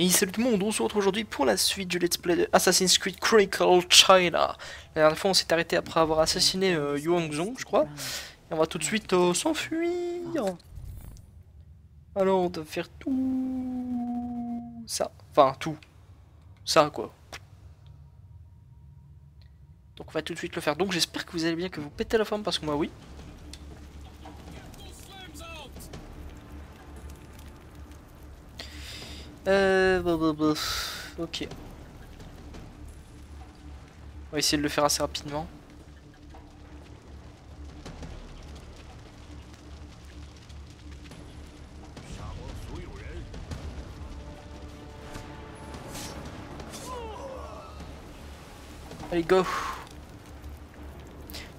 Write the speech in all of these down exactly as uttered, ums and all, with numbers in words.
Et salut tout le monde, on se retrouve aujourd'hui pour la suite du let's play de Assassin's Creed Chronicle China. La dernière fois on s'est arrêté après avoir assassiné euh, Yuan Zong, je crois. Et on va tout de suite euh, s'enfuir. Alors on doit faire tout ça. Enfin tout. Ça quoi. Donc on va tout de suite le faire. Donc j'espère que vous allez bien, que vous pétez la forme parce que moi oui. Euh... Blablabla. Ok. On va essayer de le faire assez rapidement. Allez, go.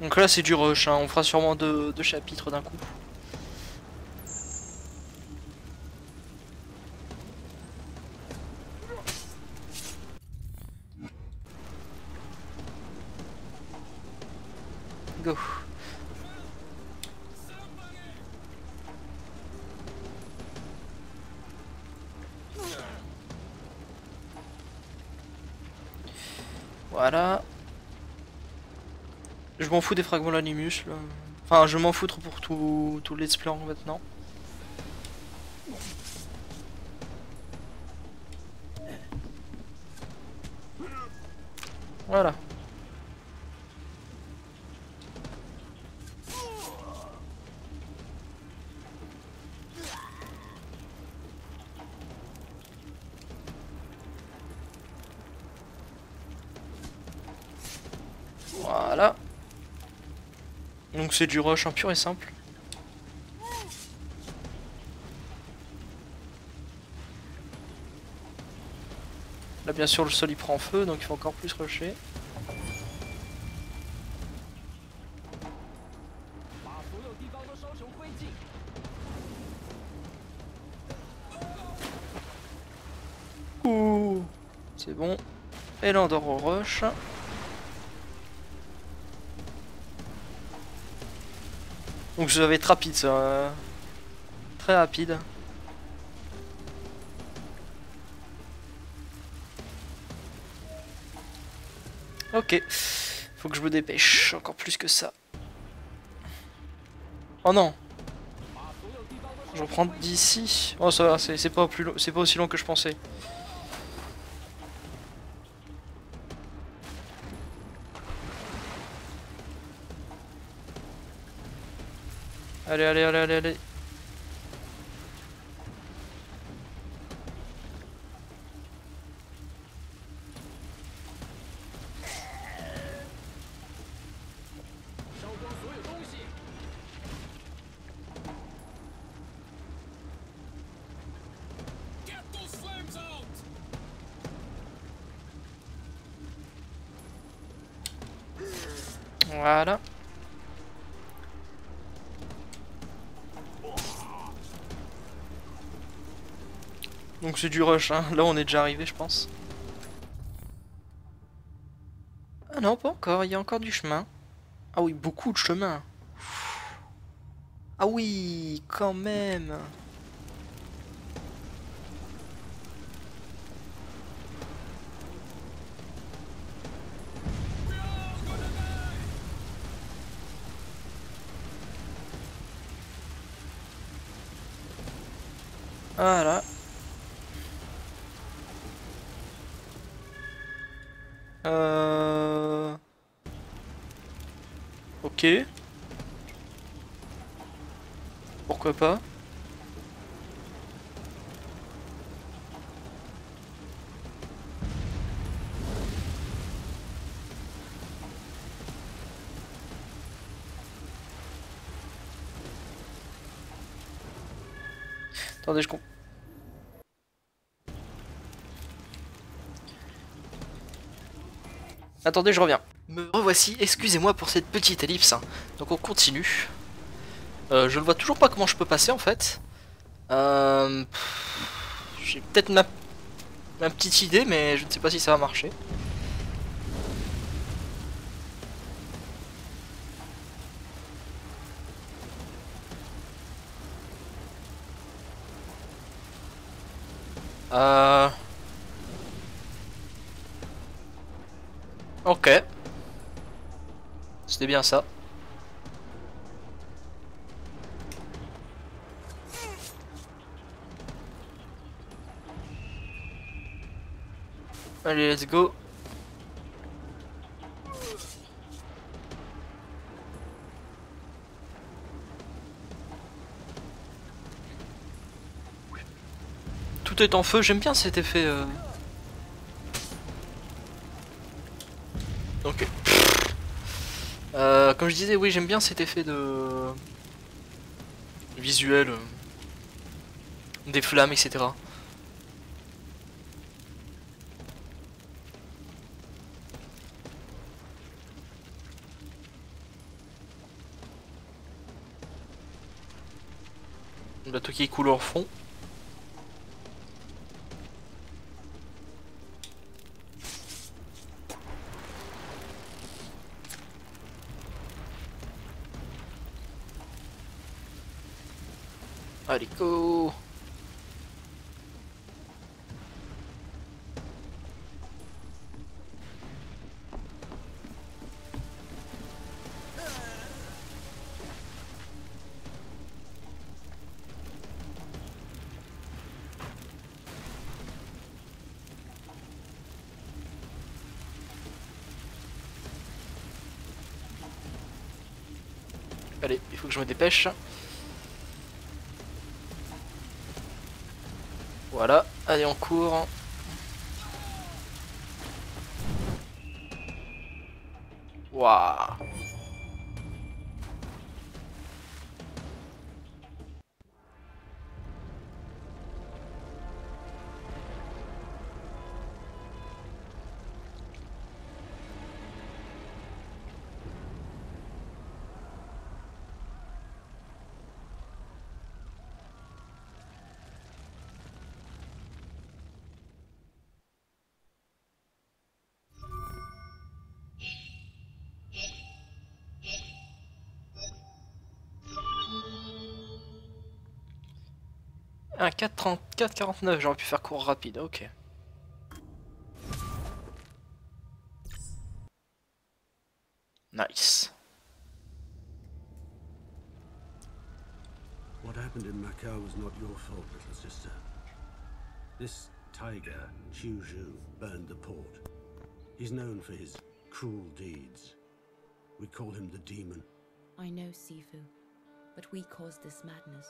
Donc là c'est du rush, hein. On fera sûrement deux, deux chapitres d'un coup. Go. Voilà. Je m'en fous des fragments de l'animus là. Enfin je m'en fous trop pour tout, tout le let's play maintenant. Voilà. Voilà. Donc c'est du rush hein, pur et simple. Là bien sûr le sol il prend feu donc il faut encore plus rusher. Ouh, c'est bon. Et là on dort au rush. Donc ça va être rapide ça, euh... très rapide. Ok, faut que je me dépêche, encore plus que ça. Oh non, je reprends d'ici. Oh ça va, c'est pas plus long, c'est pas aussi long que je pensais. Allez, allez, allez, allez, allez. Voilà. Donc c'est du rush, hein. Là on est déjà arrivé je pense. Ah non pas encore, il y a encore du chemin. Ah oui, beaucoup de chemin. Ah oui, quand même. Voilà. Euh... Ok. Pourquoi pas? Attendez, je comprends. Attendez, je reviens. Me revoici, excusez-moi pour cette petite ellipse. Donc on continue. Euh, je ne vois toujours pas comment je peux passer en fait. Euh, J'ai peut-être ma... ma petite idée, mais je ne sais pas si ça va marcher. Euh... Ok. C'était bien ça. Allez, let's go. Tout est en feu, j'aime bien cet effet. Euh... Ok. Euh, comme je disais, oui, j'aime bien cet effet de visuel, euh... des flammes, et cetera. Le bateau qui couleur fond. Allez, go. Allez, il faut que je me dépêche. Voilà, allez on court. Waouh. quatre trente-quatre quarante-neuf, j'aurais pu faire court rapide, ok. Nice. What happened in Macao was not your fault, little sister. This tiger, Chuzhu, burned the port. He's known for his cruel deeds. We call him the demon. I know, Sifu, but we caused this madness.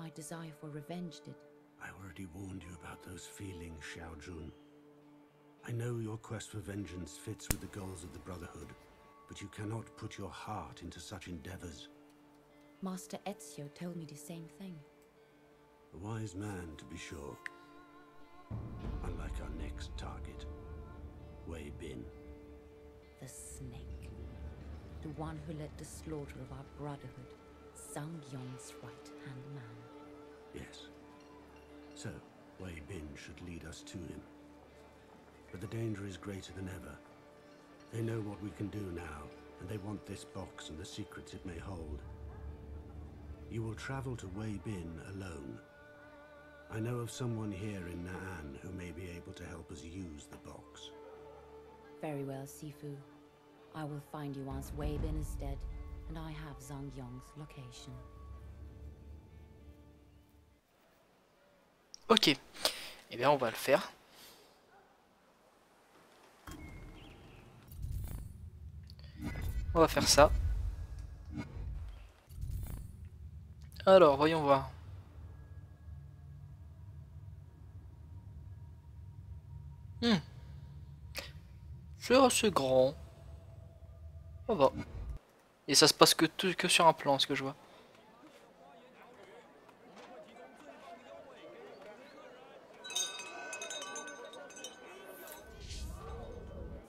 My desire for revenge did. I already warned you about those feelings, Xiaojun. I know your quest for vengeance fits with the goals of the Brotherhood, but you cannot put your heart into such endeavors. Master Ezio told me the same thing. A wise man, to be sure. Unlike our next target, Wei Bin. The snake. The one who led the slaughter of our Brotherhood. Zhang Yong's right-hand man. Yes. So, Wei Bin should lead us to him. But the danger is greater than ever. They know what we can do now, and they want this box and the secrets it may hold. You will travel to Wei Bin alone. I know of someone here in Na'an who may be able to help us use the box. Very well, Sifu. I will find you once Wei Bin is dead. And I have Zhang Yong's location. Ok, et eh bien on va le faire. On va faire ça. Alors, voyons voir. Hmm. C'est assez grand. Ça va. Et ça se passe que, tout, que sur un plan, ce que je vois.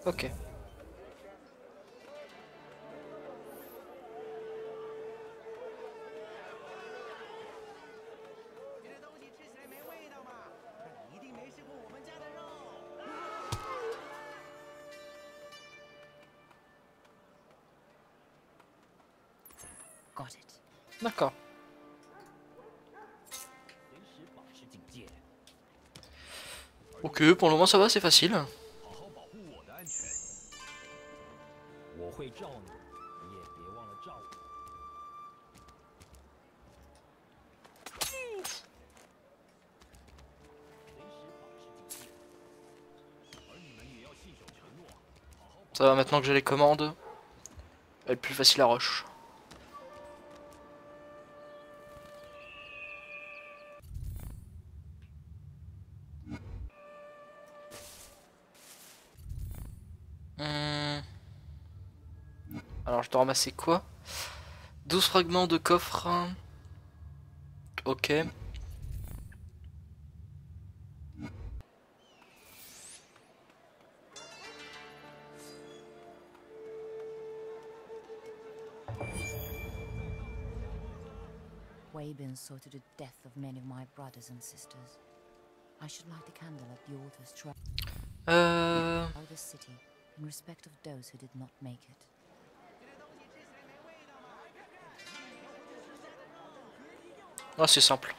Ok. D'accord. Ok, pour le moment ça va, c'est facile. Ça va, maintenant que j'ai les commandes, elle est plus facile à rush. Alors je dois ramasser quoi? douze fragments de coffre. Ok. Wei Bin saw to the death of many of my brothers and sisters. I should light a candle at the altar's shrine. Euh... of the city in respect of those who did not make it. Ah, c'est simple.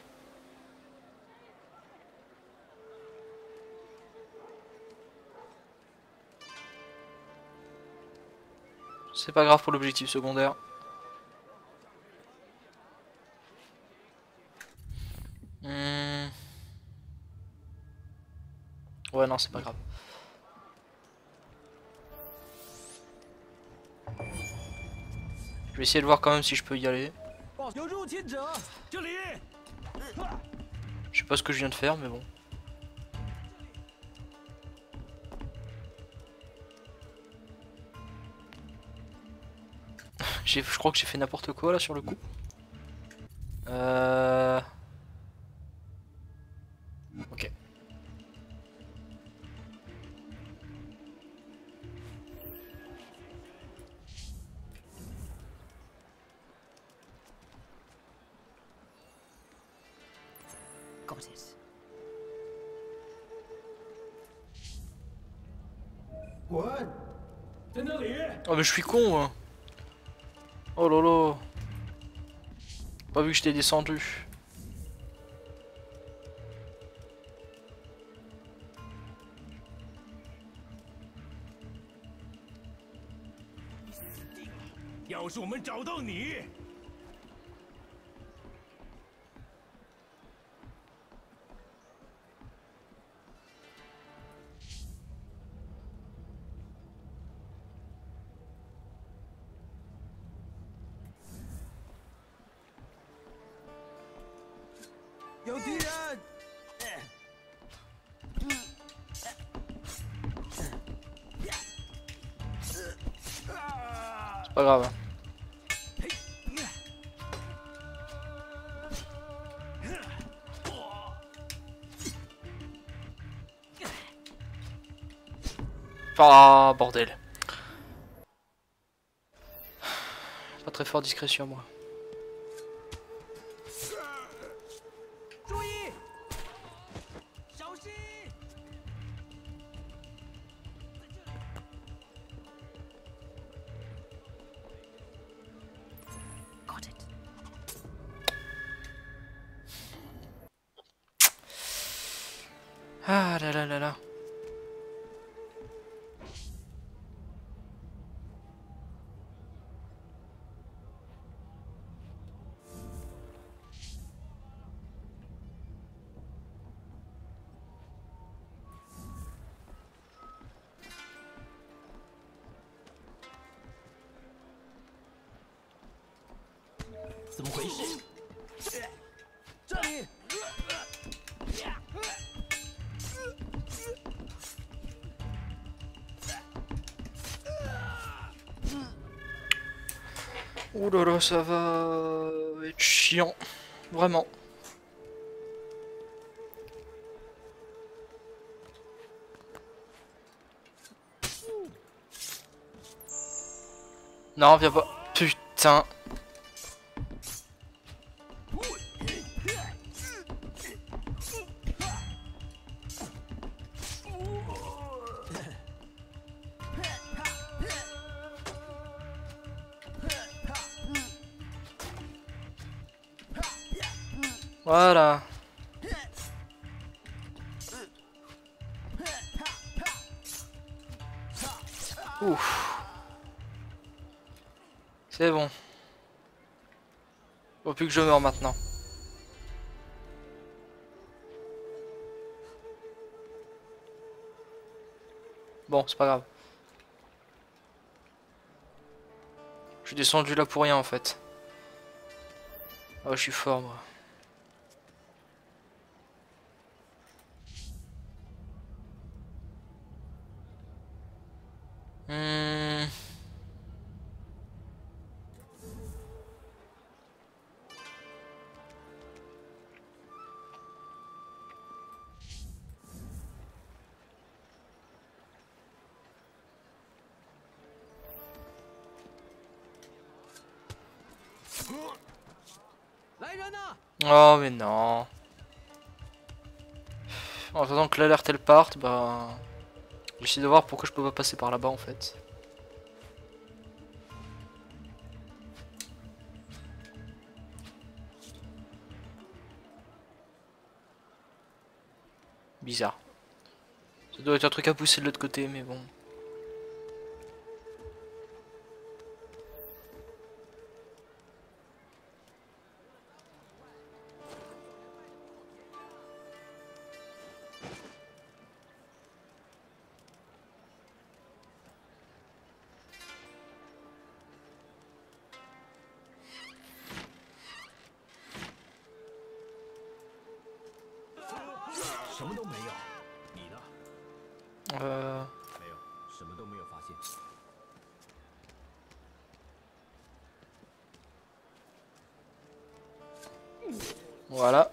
C'est pas grave pour l'objectif secondaire. Mmh. Ouais, non, c'est pas grave. Je vais essayer de voir quand même si je peux y aller. Je sais pas ce que je viens de faire, mais bon. Je crois que j'ai fait n'importe quoi là sur le coup. Euh... Ok. Oh mais je suis con hein. Oh lolo. Pas vu que je t'ai descendu. C'est pas grave. Ah bordel. Pas très fort discrétion moi. Ah là là là là. Ouh là là, ça va être chiant, vraiment. Non, viens pas. Putain. Voilà. Ouf. C'est bon. Faut plus que je meure maintenant. Bon, c'est pas grave. Je suis descendu là pour rien en fait. Oh, je suis fort moi. Hmm. Oh mais non. En attendant que l'alerte elle parte, bah... j'essaie de voir pourquoi je peux pas passer par là-bas en fait. Bizarre. Ça doit être un truc à pousser de l'autre côté mais bon... Euh... Voilà.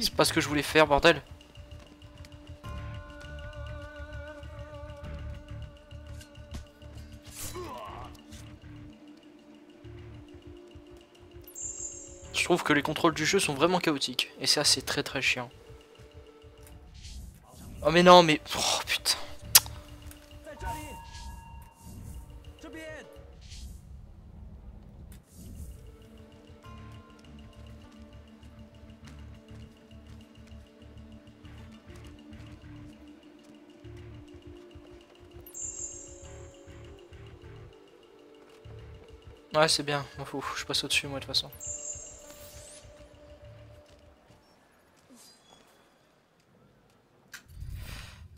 C'est pas ce que je voulais faire, bordel. Je trouve que les contrôles du jeu sont vraiment chaotiques. Et ça, c'est très très chiant. Oh mais non, mais... Oh putain. Ouais c'est bien, m'en fous, je passe au-dessus moi de toute façon.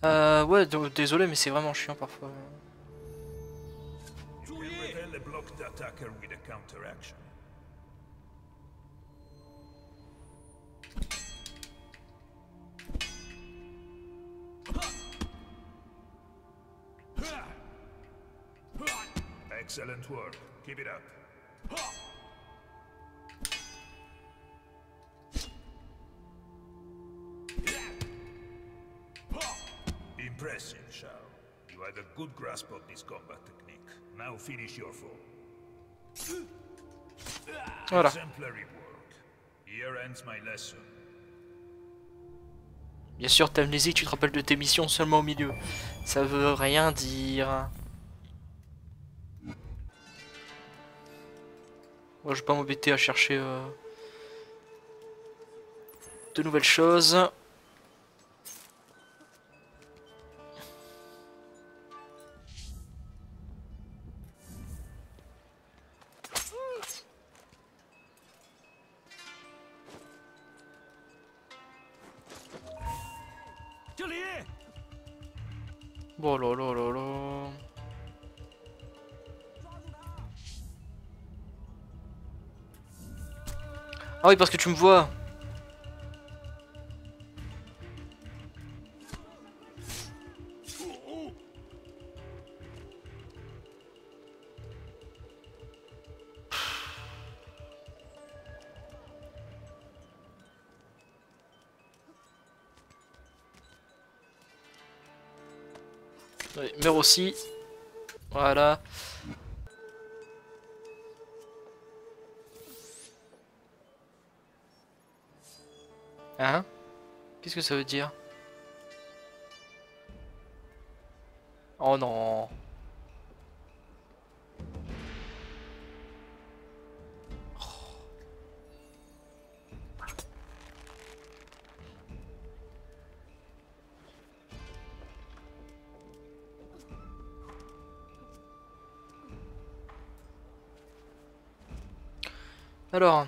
Euh ouais, désolé mais c'est vraiment chiant parfois. Excellent work. Keep it up. Impressive, Shao. You had a good grasp of this combat technique. Now finish your foe. Voilà. Exemplary work. Here ends my lesson. Bien sûr, t'amnésies, tu te rappelles de tes missions seulement au milieu. Ça veut rien dire. Moi, je vais pas m'embêter à chercher euh, de nouvelles choses. Bon, là, là, là, là. Ah oui parce que tu me vois. Allez, meurs aussi. Voilà. Hein? Qu'est-ce que ça veut dire? Oh non. Alors...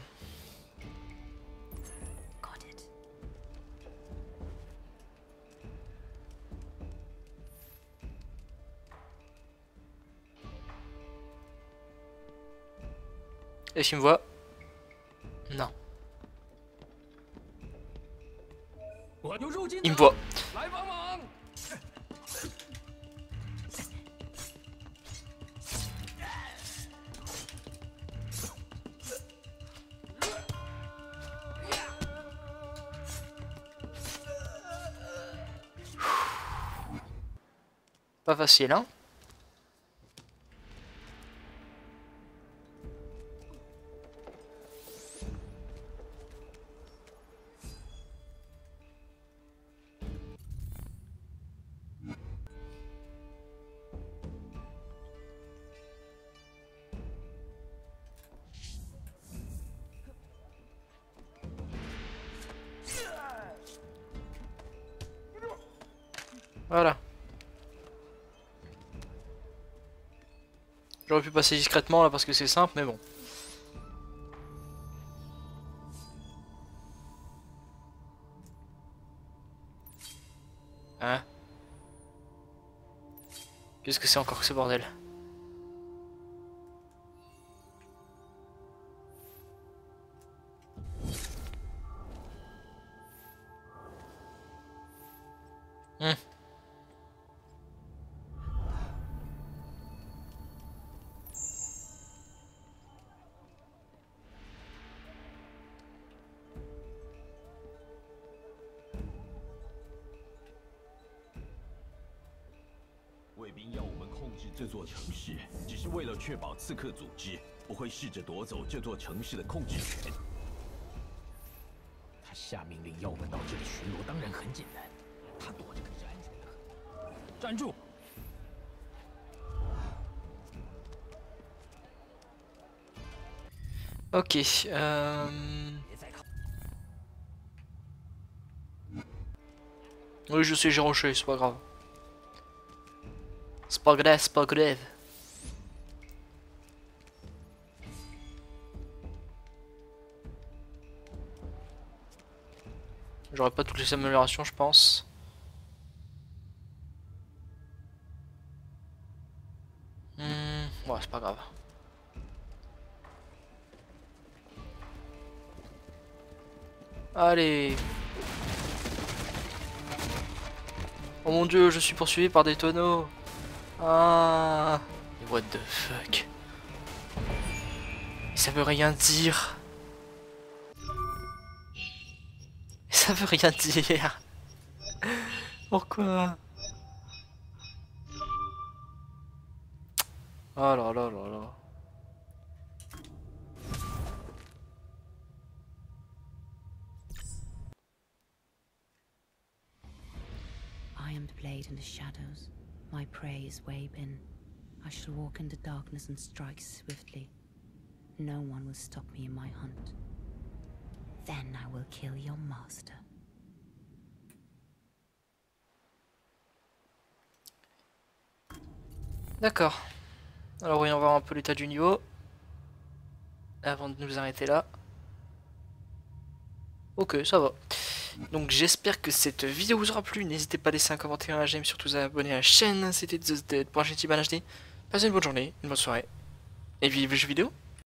Est-ce qu'il me voit? Non. Il me voit. Pas facile, hein? Voilà. J'aurais pu passer discrètement là parce que c'est simple, mais bon. Hein? Qu'est-ce que c'est encore que ce bordel? Hmm. Ok, euh... oui, je sais, j'ai rushé, c'est pas grave. C'est pas grave, c'est pas grave. J'aurais pas toutes les améliorations, je pense. Hmm, ouais, c'est pas grave. Allez. Oh mon dieu, je suis poursuivi par des tonneaux. Ah, what the fuck. Ça veut rien dire. Ça veut rien dire. Pourquoi? Oh là là là là. I am the blade in the shadows. My prey is Wei Bin. I shall walk into darkness and strike swiftly. No one will stop me in my hunt. Then I will kill your master. D'accord. Alors voyons voir un peu l'état du niveau. Avant de nous arrêter là. Ok, ça va. Donc j'espère que cette vidéo vous aura plu. N'hésitez pas à laisser un commentaire, un j'aime, surtout à abonner à la chaîne. C'était Zeusdead pour Ichibanhd. Passez une bonne journée, une bonne soirée. Et vive les jeux vidéo.